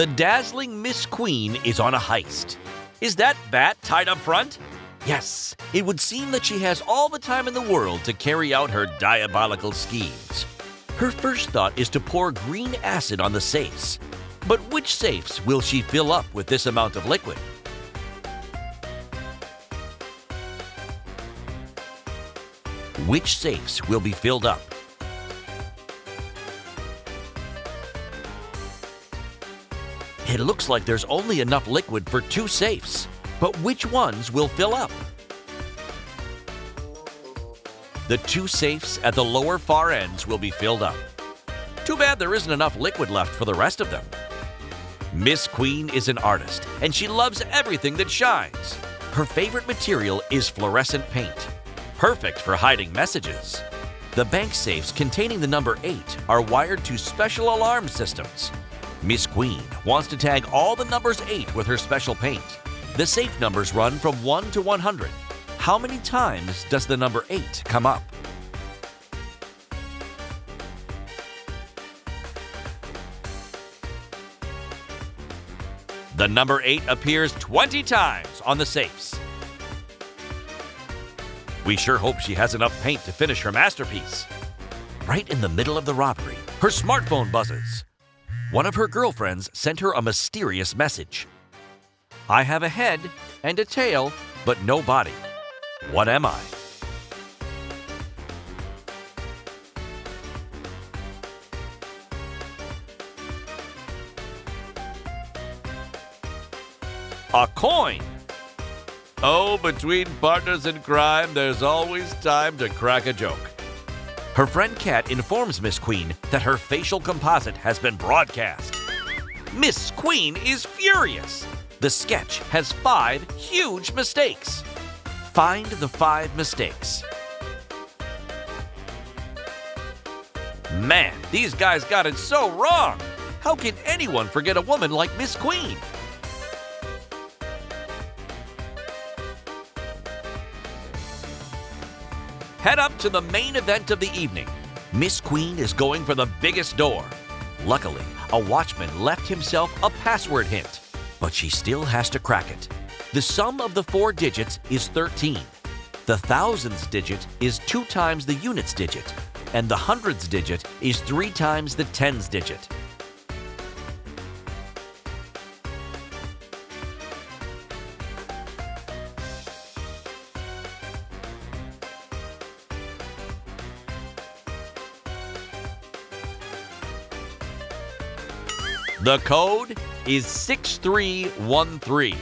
The dazzling Miss Queen is on a heist. Is that bat tied up front? Yes, it would seem that she has all the time in the world to carry out her diabolical schemes. Her first thought is to pour green acid on the safes. But which safes will she fill up with this amount of liquid? Which safes will be filled up? It looks like there's only enough liquid for 2 safes. But which ones will fill up? The 2 safes at the lower far ends will be filled up. Too bad there isn't enough liquid left for the rest of them. Miss Queen is an artist, and she loves everything that shines. Her favorite material is fluorescent paint, perfect for hiding messages. The bank safes containing the number 8 are wired to special alarm systems. Miss Queen wants to tag all the numbers 8 with her special paint. The safe numbers run from 1 to 100. How many times does the number 8 come up? The number 8 appears 20 times on the safes. We sure hope she has enough paint to finish her masterpiece. Right in the middle of the robbery, her smartphone buzzes. One of her girlfriends sent her a mysterious message. I have a head and a tail, but no body. What am I? A coin! Oh, between partners in crime, there's always time to crack a joke. Her friend Kat informs Miss Queen that her facial composite has been broadcast. Miss Queen is furious! The sketch has 5 huge mistakes. Find the 5 mistakes. Man, these guys got it so wrong. How can anyone forget a woman like Miss Queen? Head up to the main event of the evening. Miss Queen is going for the biggest door. Luckily, a watchman left himself a password hint. But she still has to crack it. The sum of the 4 digits is 13. The thousandths digit is 2 times the units digit, and the hundredths digit is 3 times the tens digit. The code is 6313.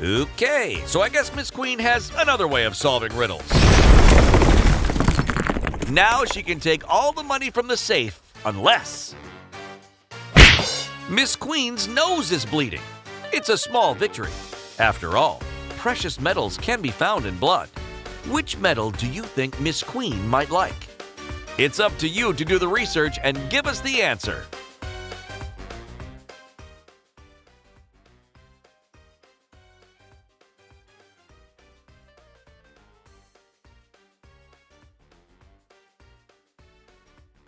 Okay, so I guess Miss Queen has another way of solving riddles. Now she can take all the money from the safe, unless... Miss Queen's nose is bleeding. It's a small victory. After all, precious metals can be found in blood. Which metal do you think Miss Queen might like? It's up to you to do the research and give us the answer.